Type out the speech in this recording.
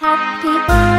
Happy birthday.